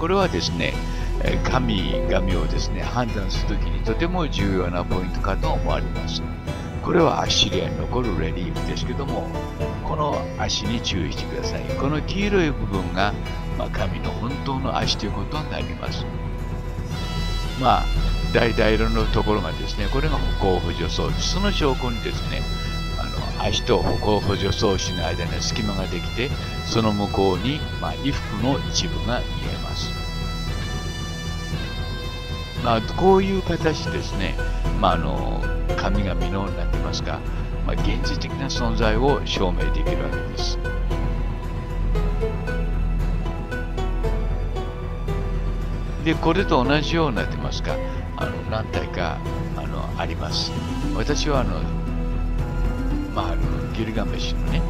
これはですね、神々をですね、判断するときにとても重要なポイントかと思われます。これはアッシリアに残るレリーフですけども、この足に注意してください。この黄色い部分が、神の本当の足ということになります。橙色のところがですね、これが歩行補助装置。その証拠にですね、足と歩行補助装置の間に隙間ができて、その向こうに、衣服の一部が見えます。こういう形でですね、神々のなんて言いますか、現実的な存在を証明できるわけです。で、これと同じようになってますか、何体かあります。私はギルガメッシュのね、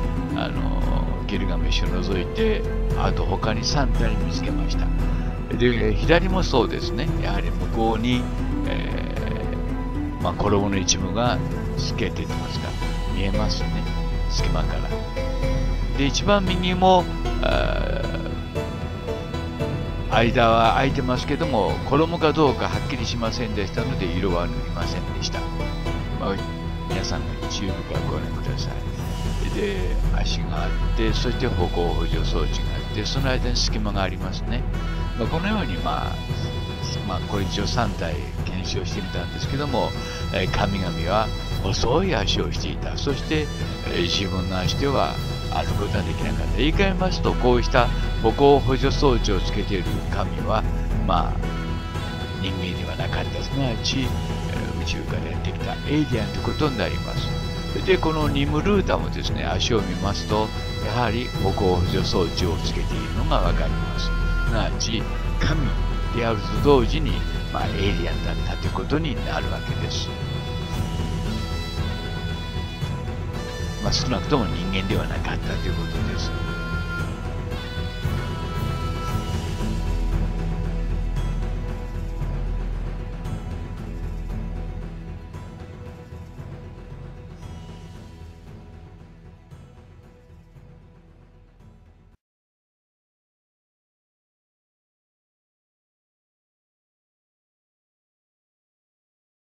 ギルガメッシュを除いて、あと他に3体見つけました。で、左もそうですね、やはり向こうに、衣の一部が透けていますか、見えますね、隙間から。で、一番右も、間は空いてますけども、衣かどうかはっきりしませんでしたので、色は塗りませんでした。皆さんの YouTube からご覧ください。で、足があって、そして歩行補助装置があって、その間に隙間がありますね。このように、これ一応3体検証してみたんですけども、神々は細い足をしていた。そして、自分の足では歩くことはできなかった。言い換えますと、こうした歩行補助装置をつけている神は、人間ではなかった。すなわち、宇宙からやってきたエイリアンということになります。で、このニムルータもですね、足を見ますと、やはり歩行補助装置をつけているのがわかります。すなわち、神であると同時に、エイリアンだったということになるわけです。少なくとも人間ではなかったということです。